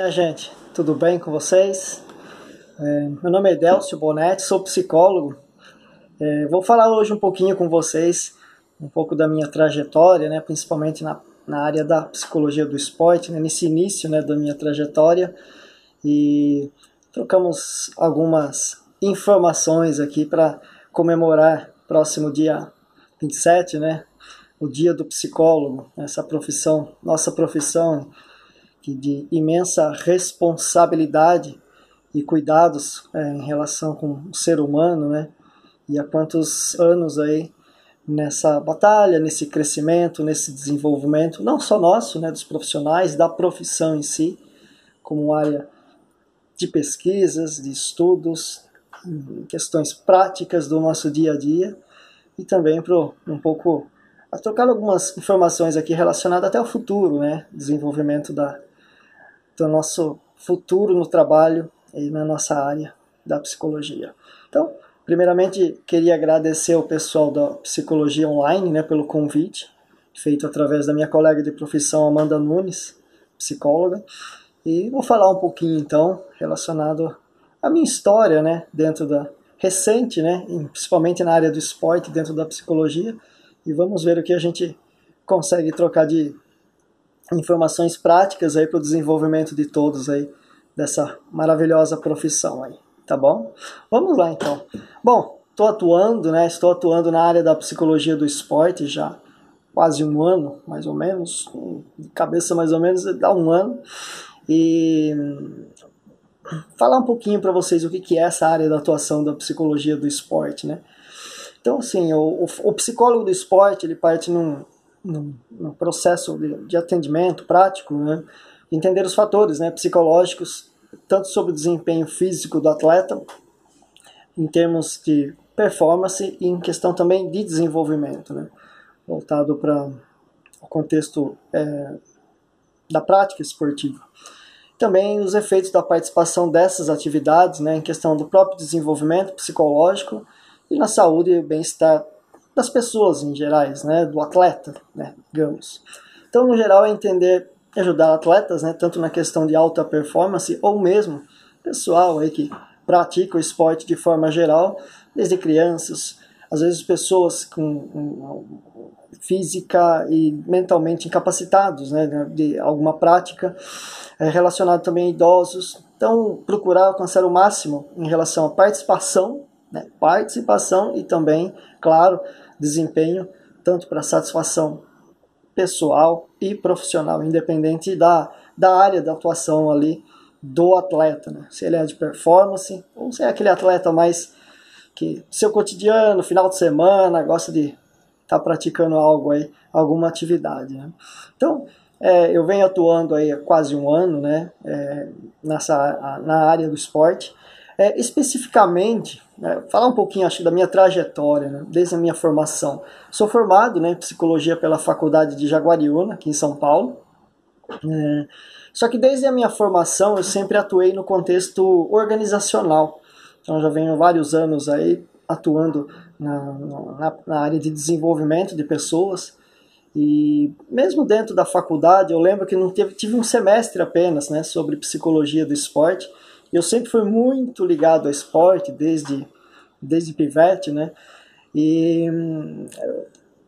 Minha gente, tudo bem com vocês? Meu nome é Délcio Bonetti, sou psicólogo. Vou falar hoje um pouquinho com vocês, um pouco da minha trajetória, né, principalmente na área da psicologia do esporte, né, nesse início, né, da minha trajetória. E trocamos algumas informações aqui para comemorar próximo dia 27, né, o dia do psicólogo, essa profissão, nossa profissão de imensa responsabilidade e cuidados em relação com o ser humano, né? E há quantos anos aí nessa batalha, nesse crescimento, nesse desenvolvimento, não só nosso, né, dos profissionais, da profissão em si, como área de pesquisas, de estudos, questões práticas do nosso dia a dia, e também para um pouco a trocar algumas informações aqui relacionadas até ao futuro, né? Desenvolvimento do nosso futuro no trabalho e na nossa área da psicologia. Então, primeiramente, queria agradecer ao pessoal da Psicologia Online, né, pelo convite, feito através da minha colega de profissão, Amanda Nunes, psicóloga. E vou falar um pouquinho, então, relacionado à minha história, né, dentro da recente, né, principalmente na área do esporte, dentro da psicologia. E vamos ver o que a gente consegue trocar de informações práticas aí para o desenvolvimento de todos aí dessa maravilhosa profissão aí, tá bom? Vamos lá então. Bom, estou atuando na área da psicologia do esporte já quase um ano, mais ou menos, de cabeça mais ou menos dá um ano, e falar um pouquinho para vocês o que é essa área da atuação da psicologia do esporte, né? Então, assim, o psicólogo do esporte, ele parte num processo de atendimento prático, né? Entender os fatores, né, psicológicos, tanto sobre o desempenho físico do atleta, em termos de performance e em questão também de desenvolvimento, né, voltado para o contexto da prática esportiva. Também os efeitos da participação dessas atividades, né, em questão do próprio desenvolvimento psicológico, e na saúde e bem-estar das pessoas em gerais, né, do atleta, né, digamos. Então, no geral, é entender e ajudar atletas, né, tanto na questão de alta performance ou mesmo pessoal aí que pratica o esporte de forma geral, desde crianças, às vezes pessoas com física e mentalmente incapacitados, né, de alguma prática, relacionado também a idosos. Então, procurar alcançar o máximo em relação à participação, né, participação e também, claro, desempenho, tanto para satisfação pessoal e profissional, independente da área da atuação ali do atleta, né, se ele é de performance ou se é aquele atleta mais que seu cotidiano, final de semana, gosta de estar praticando algo aí, alguma atividade, né. Então, eu venho atuando aí há quase um ano, né, na área do esporte. Especificamente, né, falar um pouquinho, acho, da minha trajetória, né, desde a minha formação. Sou formado, né, em psicologia pela Faculdade de Jaguariúna, aqui em São Paulo. Só que desde a minha formação eu sempre atuei no contexto organizacional. Então já venho vários anos aí atuando na área de desenvolvimento de pessoas. E mesmo dentro da faculdade, eu lembro que não tive um semestre apenas, né, sobre psicologia do esporte. Eu sempre fui muito ligado ao esporte, desde pivete, né? E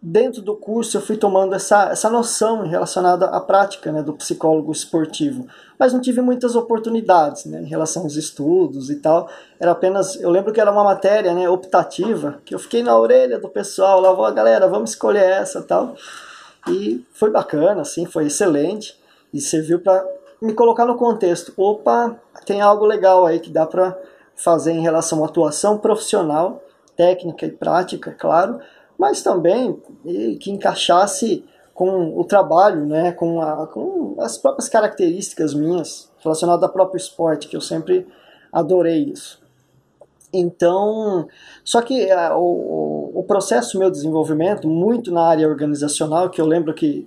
dentro do curso eu fui tomando essa noção relacionada à prática, né, do psicólogo esportivo. Mas não tive muitas oportunidades, né, em relação aos estudos e tal. Era apenas, eu lembro que era uma matéria, né, optativa, que eu fiquei na orelha do pessoal, lá vou, galera, vamos escolher essa e tal. E foi bacana, assim, foi excelente e serviu para me colocar no contexto. Opa, tem algo legal aí que dá para fazer em relação à atuação profissional, técnica e prática, claro, mas também que encaixasse com o trabalho, né, com as próprias características minhas relacionadas ao próprio esporte, que eu sempre adorei isso. Então, só que o processo meu desenvolvimento, muito na área organizacional, que eu lembro que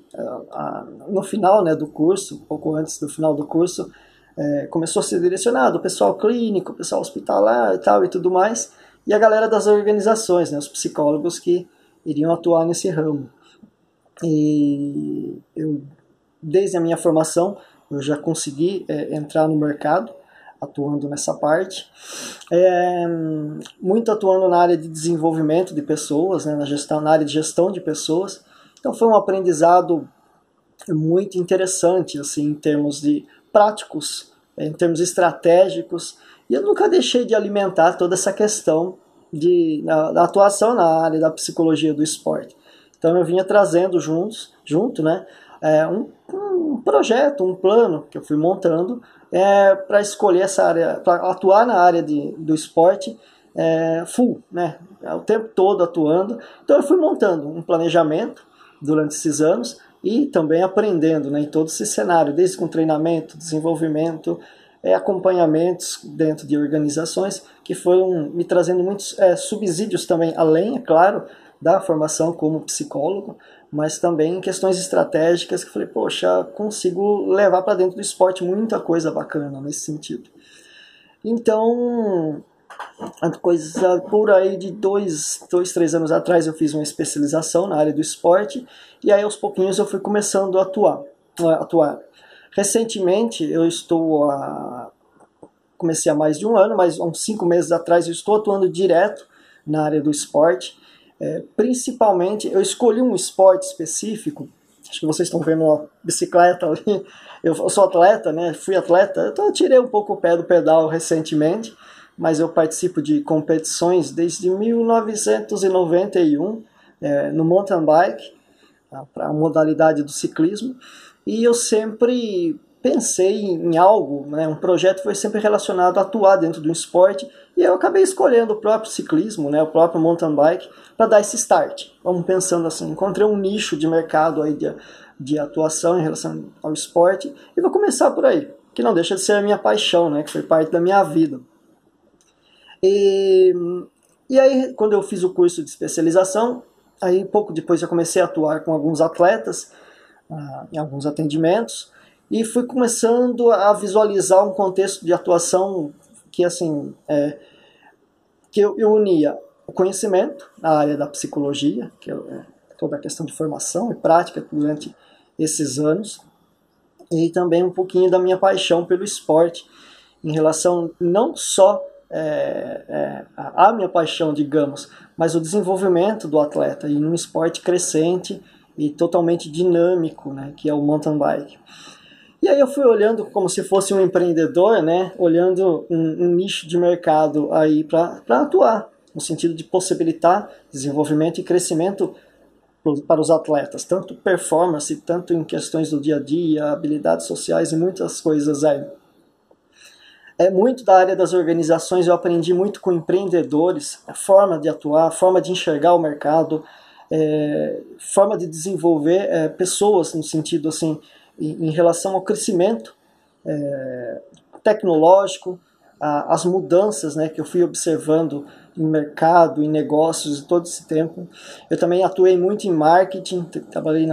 no final, né, do curso, pouco antes do final do curso, começou a ser direcionado o pessoal clínico, o pessoal hospitalar e tal e tudo mais, e a galera das organizações, né, os psicólogos que iriam atuar nesse ramo. E eu, desde a minha formação, eu já consegui entrar no mercado atuando nessa parte, muito atuando na área de desenvolvimento de pessoas, né, na área de gestão de pessoas. Então foi um aprendizado muito interessante, assim, em termos de práticos, em termos estratégicos, e eu nunca deixei de alimentar toda essa questão da atuação na área da psicologia do esporte. Então eu vinha trazendo junto, né, um projeto, um plano que eu fui montando para escolher essa área, para atuar na área do esporte full, né, o tempo todo atuando. Então eu fui montando um planejamento durante esses anos e também aprendendo, né, em todo esse cenário, desde com treinamento, desenvolvimento, acompanhamentos dentro de organizações que foram me trazendo muitos subsídios também, além, é claro, da formação como psicólogo, mas também em questões estratégicas que eu falei, poxa, consigo levar para dentro do esporte muita coisa bacana nesse sentido. Então, coisa por aí de 2, 3 anos atrás eu fiz uma especialização na área do esporte e aí aos pouquinhos eu fui começando a atuar. Recentemente eu comecei há mais de um ano, mas há uns 5 meses atrás eu estou atuando direto na área do esporte. Principalmente, eu escolhi um esporte específico, acho que vocês estão vendo uma bicicleta ali, eu sou atleta, né? Fui atleta, então eu tirei um pouco o pé do pedal recentemente, mas eu participo de competições desde 1991, no mountain bike, para a modalidade do ciclismo, e eu sempre pensei em algo, né? Um projeto foi sempre relacionado a atuar dentro de um esporte, e eu acabei escolhendo o próprio ciclismo, né, o próprio mountain bike, para dar esse start. Vamos pensando assim, encontrei um nicho de mercado aí de atuação em relação ao esporte, e vou começar por aí, que não deixa de ser a minha paixão, né, que foi parte da minha vida. E aí, quando eu fiz o curso de especialização, aí pouco depois já comecei a atuar com alguns atletas, em alguns atendimentos, e fui começando a visualizar um contexto de atuação que, assim, que eu unia o conhecimento na área da psicologia, que é toda a questão de formação e prática durante esses anos, e também um pouquinho da minha paixão pelo esporte, em relação não só à minha paixão, digamos, mas o desenvolvimento do atleta em um esporte crescente e totalmente dinâmico, né, que é o mountain bike. E aí eu fui olhando como se fosse um empreendedor, né, olhando um nicho de mercado aí para atuar, no sentido de possibilitar desenvolvimento e crescimento para os atletas, tanto performance, tanto em questões do dia a dia, habilidades sociais e muitas coisas aí. Muito da área das organizações, eu aprendi muito com empreendedores, a forma de atuar, a forma de enxergar o mercado, forma de desenvolver pessoas no sentido assim, em relação ao crescimento tecnológico, as mudanças, né, que eu fui observando em mercado, em negócios, todo esse tempo. Eu também atuei muito em marketing, trabalhei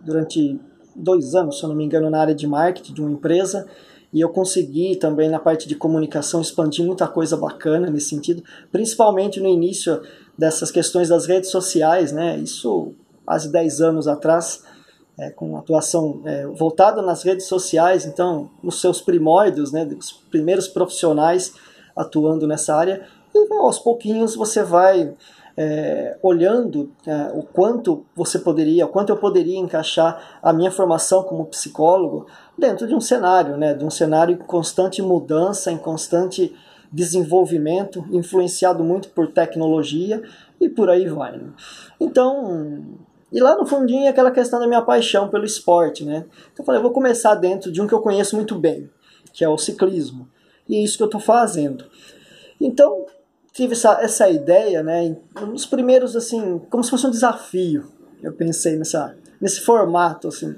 durante 2 anos, se eu não me engano, na área de marketing de uma empresa, e eu consegui também na parte de comunicação expandir muita coisa bacana nesse sentido, principalmente no início dessas questões das redes sociais, né, isso quase 10 anos atrás, com atuação voltada nas redes sociais, então nos seus primórdios, né, os primeiros profissionais atuando nessa área, e aos pouquinhos você vai olhando o quanto eu poderia encaixar a minha formação como psicólogo dentro de um cenário, né, de um cenário em constante mudança, em constante desenvolvimento, influenciado muito por tecnologia e por aí vai, né? Então, e lá no fundinho é aquela questão da minha paixão pelo esporte, né? Então eu falei, eu vou começar dentro de um que eu conheço muito bem, que é o ciclismo. E é isso que eu estou fazendo. Então, tive essa ideia, né? Nos primeiros, assim, como se fosse um desafio. Eu pensei nesse formato, assim.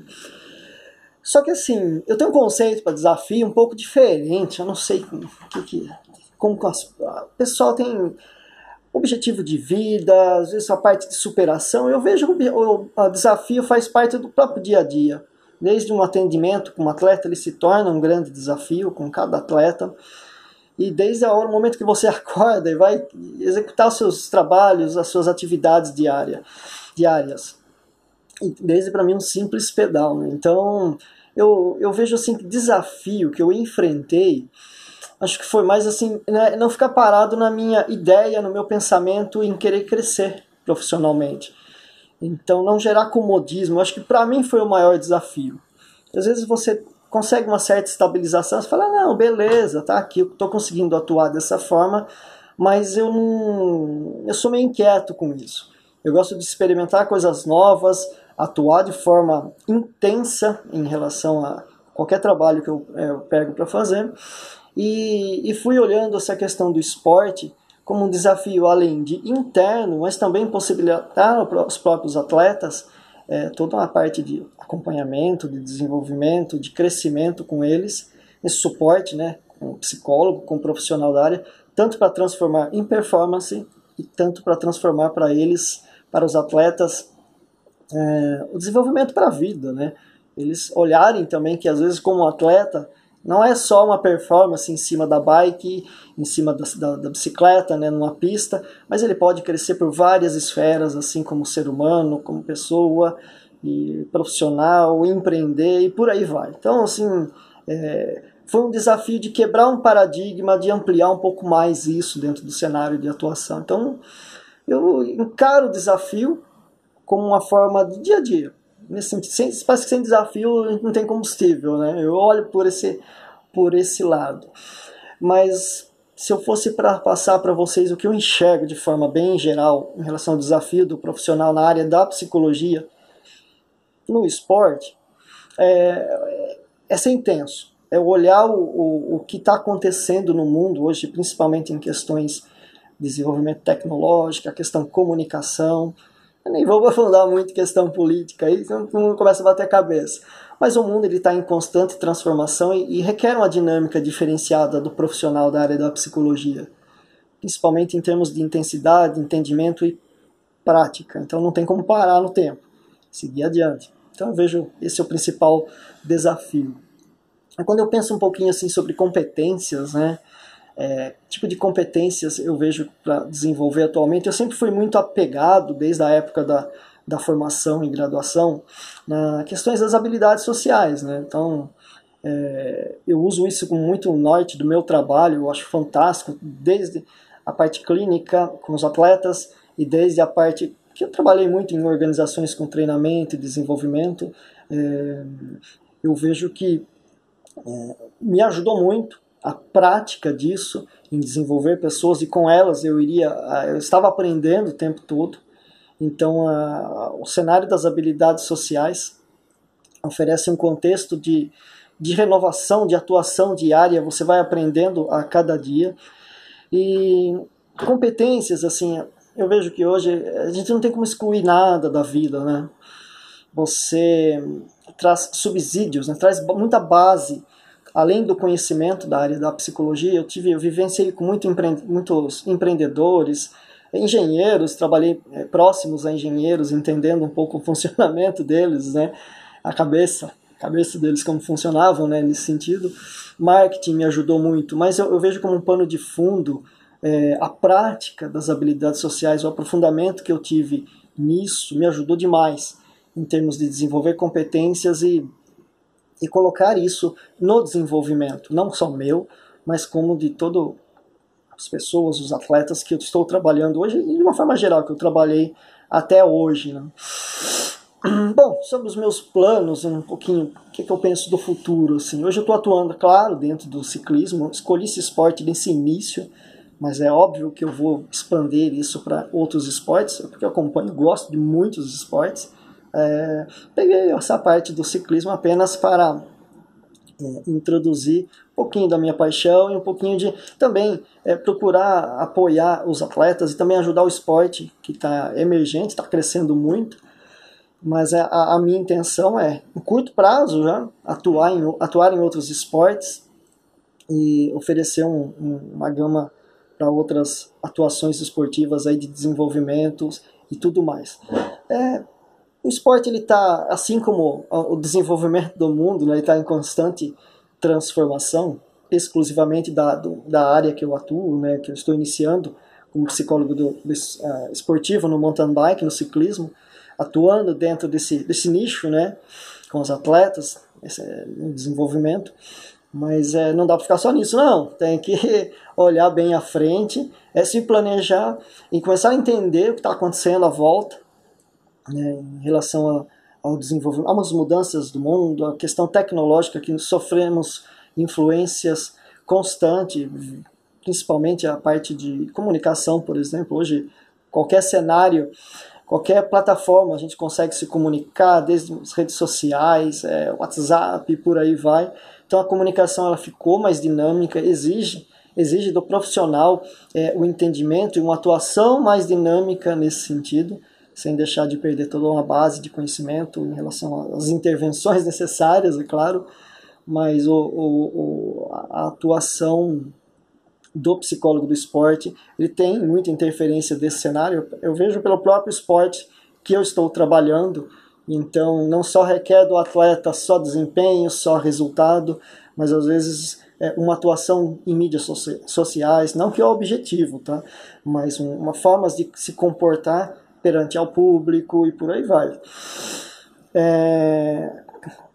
Só que, assim, eu tenho um conceito para desafio um pouco diferente. Eu não sei como o pessoal tem objetivo de vida, às vezes a parte de superação. Eu vejo que o desafio faz parte do próprio dia a dia. Desde um atendimento com um atleta, ele se torna um grande desafio com cada atleta. E desde o momento que você acorda e vai executar os seus trabalhos, as suas atividades diárias. E desde, para mim, um simples pedal, né? Então, eu vejo assim, desafio que eu enfrentei, acho que foi mais assim, né, não ficar parado na minha ideia, no meu pensamento, em querer crescer profissionalmente. Então, não gerar comodismo, acho que para mim foi o maior desafio. Às vezes você consegue uma certa estabilização, você fala, não, beleza, tá aqui, eu tô conseguindo atuar dessa forma, mas eu sou meio inquieto com isso. Eu gosto de experimentar coisas novas, atuar de forma intensa em relação a qualquer trabalho que eu pego para fazer. E fui olhando essa questão do esporte como um desafio além de interno, mas também possibilitar aos próprios atletas toda uma parte de acompanhamento, de desenvolvimento, de crescimento com eles, esse suporte, né, com psicólogo, com profissional da área, tanto para transformar em performance e tanto para transformar para eles, para os atletas, o desenvolvimento para a vida, né? Eles olharem também que às vezes como atleta não é só uma performance em cima da bike, em cima da bicicleta, né, numa pista, mas ele pode crescer por várias esferas, assim como ser humano, como pessoa, e profissional, empreender e por aí vai. Então, assim, foi um desafio de quebrar um paradigma, de ampliar um pouco mais isso dentro do cenário de atuação. Então, eu encaro o desafio como uma forma de dia a dia. Parece que sem desafio não tem combustível, né? Eu olho por esse lado. Mas se eu fosse para passar para vocês o que eu enxergo de forma bem geral em relação ao desafio do profissional na área da psicologia no esporte, é ser intenso. É olhar o que está acontecendo no mundo hoje, principalmente em questões de desenvolvimento tecnológico, a questão comunicação. Eu nem vou aprofundar muito questão política aí, senão não começa a bater a cabeça. Mas o mundo está em constante transformação e requer uma dinâmica diferenciada do profissional da área da psicologia, principalmente em termos de intensidade, entendimento e prática. Então não tem como parar no tempo, seguir adiante. Então eu vejo esse é o principal desafio. Quando eu penso um pouquinho assim sobre competências, né? Tipo de competências eu vejo para desenvolver atualmente, eu sempre fui muito apegado desde a época da formação em graduação na questões das habilidades sociais, né? Então eu uso isso com muito norte do meu trabalho, eu acho fantástico, desde a parte clínica com os atletas e desde a parte que eu trabalhei muito em organizações com treinamento e desenvolvimento, eu vejo que me ajudou muito a prática disso, em desenvolver pessoas, e com elas eu estava aprendendo o tempo todo. Então o cenário das habilidades sociais oferece um contexto de renovação, de atuação diária, você vai aprendendo a cada dia. E competências, assim, eu vejo que hoje a gente não tem como excluir nada da vida, né? Você traz subsídios, né? Traz muita base. Além do conhecimento da área da psicologia, eu vivenciei com muitos empreendedores, engenheiros, trabalhei próximos a engenheiros, entendendo um pouco o funcionamento deles, né? A cabeça deles, como funcionavam, né, nesse sentido. Marketing me ajudou muito, mas eu vejo como um pano de fundo a prática das habilidades sociais, o aprofundamento que eu tive nisso me ajudou demais em termos de desenvolver competências e colocar isso no desenvolvimento, não só meu, mas como de todas as pessoas, os atletas que eu estou trabalhando hoje, e de uma forma geral, que eu trabalhei até hoje, né? Bom, sobre os meus planos, um pouquinho, o que eu penso do futuro, assim. Hoje eu estou atuando, claro, dentro do ciclismo, escolhi esse esporte nesse início, mas é óbvio que eu vou expandir isso para outros esportes, porque eu acompanho, gosto de muitos esportes. Peguei essa parte do ciclismo apenas para introduzir um pouquinho da minha paixão e um pouquinho de também procurar apoiar os atletas e também ajudar o esporte que está emergente, está crescendo muito, mas a minha intenção é, em curto prazo, já, atuar em outros esportes e oferecer uma gama para outras atuações esportivas aí de desenvolvimentos e tudo mais. O esporte, ele está, assim como o desenvolvimento do mundo, né, ele está em constante transformação, exclusivamente da área que eu atuo, né, que eu estou iniciando como psicólogo esportivo no mountain bike, no ciclismo, atuando dentro desse nicho, né, com os atletas, esse é um desenvolvimento, mas não dá para ficar só nisso, não. Tem que olhar bem à frente, se planejar e começar a entender o que está acontecendo à volta, né, em relação ao desenvolvimento, algumas mudanças do mundo, a questão tecnológica que sofremos influências constantes, principalmente a parte de comunicação, por exemplo. Hoje, qualquer cenário, qualquer plataforma, a gente consegue se comunicar, desde as redes sociais, WhatsApp, por aí vai. Então a comunicação ela ficou mais dinâmica, exige do profissional o entendimento e uma atuação mais dinâmica nesse sentido, sem deixar de perder toda uma base de conhecimento em relação às intervenções necessárias, é claro, mas a atuação do psicólogo do esporte, ele tem muita interferência desse cenário. Eu vejo pelo próprio esporte que eu estou trabalhando, então não só requer do atleta só desempenho, só resultado, mas às vezes uma atuação em mídias sociais, não que é o objetivo, tá? Mas uma forma de se comportar perante ao público e por aí vai.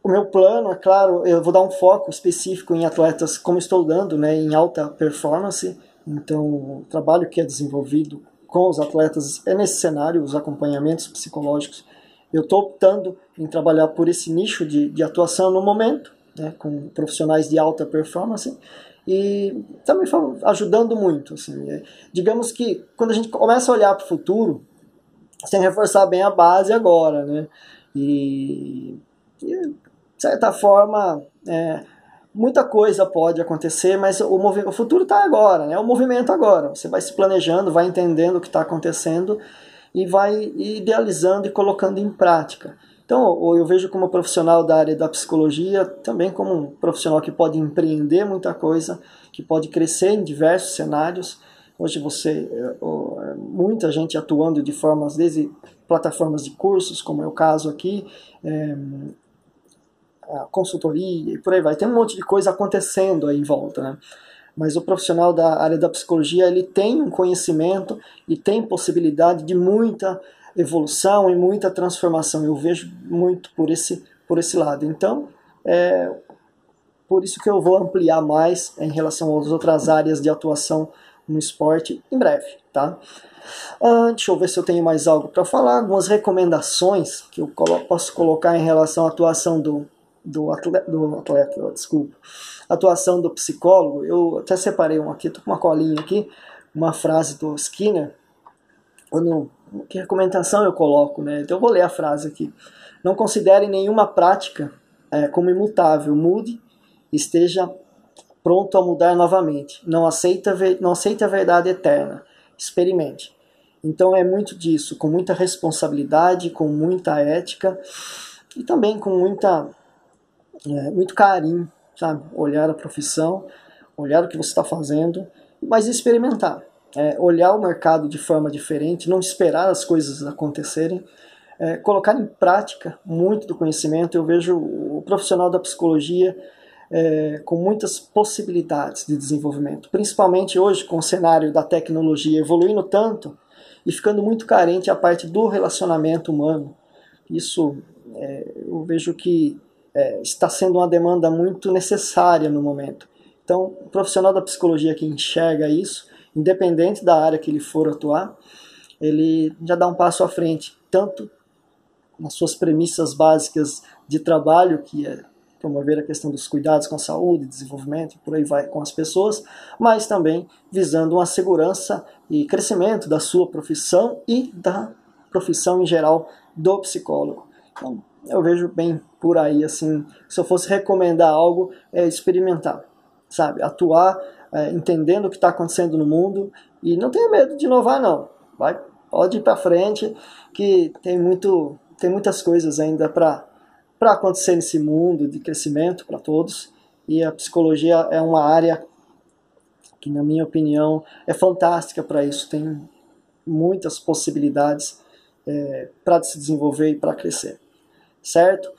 O meu plano, é claro, eu vou dar um foco específico em atletas, como estou dando, né, em alta performance. Então, o trabalho que é desenvolvido com os atletas é nesse cenário, os acompanhamentos psicológicos. Eu estou optando em trabalhar por esse nicho de atuação no momento, né, com profissionais de alta performance, e também ajudando muito. Assim, digamos que quando a gente começa a olhar para o futuro, você tem que reforçar bem a base agora, né? E de certa forma, muita coisa pode acontecer, mas o futuro está agora, né? O movimento agora. Você vai se planejando, vai entendendo o que está acontecendo e vai idealizando e colocando em prática. Então, eu vejo como profissional da área da psicologia, também como um profissional que pode empreender muita coisa, que pode crescer em diversos cenários. Hoje muita gente atuando de formas, desde plataformas de cursos, como é o caso aqui, a consultoria e por aí vai. Tem um monte de coisa acontecendo aí em volta, né? Mas o profissional da área da psicologia, ele tem um conhecimento e tem possibilidade de muita evolução e muita transformação. Eu vejo muito por esse lado. Então, por isso que eu vou ampliar mais em relação às outras áreas de atuação no esporte em breve, tá? Deixa eu ver se eu tenho mais algo para falar. Algumas recomendações que eu posso colocar em relação à atuação atuação do psicólogo. Eu até separei um aqui, estou com uma colinha aqui, uma frase do Skinner. Que recomendação eu coloco, né? Então eu vou ler a frase aqui. Não considere nenhuma prática como imutável. Mude, esteja pronto a mudar novamente. Não aceita a verdade eterna. Experimente. Então é muito disso, com muita responsabilidade, com muita ética e também com muito carinho, sabe? Olhar a profissão, olhar o que você está fazendo, mas experimentar. Olhar o mercado de forma diferente, não esperar as coisas acontecerem, colocar em prática muito do conhecimento. Eu vejo o profissional da psicologia com muitas possibilidades de desenvolvimento, principalmente hoje com o cenário da tecnologia evoluindo tanto e ficando muito carente a parte do relacionamento humano. Isso eu vejo que está sendo uma demanda muito necessária no momento. Então, o profissional da psicologia que enxerga isso, independente da área que ele for atuar, ele já dá um passo à frente, tanto nas suas premissas básicas de trabalho, que é promover a questão dos cuidados com a saúde, desenvolvimento, por aí vai, com as pessoas, mas também visando uma segurança e crescimento da sua profissão e da profissão em geral do psicólogo. Então, eu vejo bem por aí, assim, se eu fosse recomendar algo, experimentar, sabe? Atuar, entendendo o que está acontecendo no mundo, e não tenha medo de inovar, não. Pode ir para frente, que tem muitas coisas ainda para acontecer nesse mundo de crescimento para todos, e a psicologia é uma área que, na minha opinião, é fantástica para isso, tem muitas possibilidades para se desenvolver e para crescer, certo?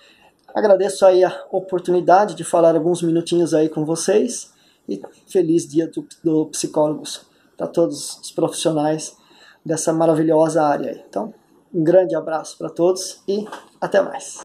Agradeço aí a oportunidade de falar alguns minutinhos aí com vocês, e feliz dia do psicólogos para todos os profissionais dessa maravilhosa área aí. Então, um grande abraço para todos e até mais!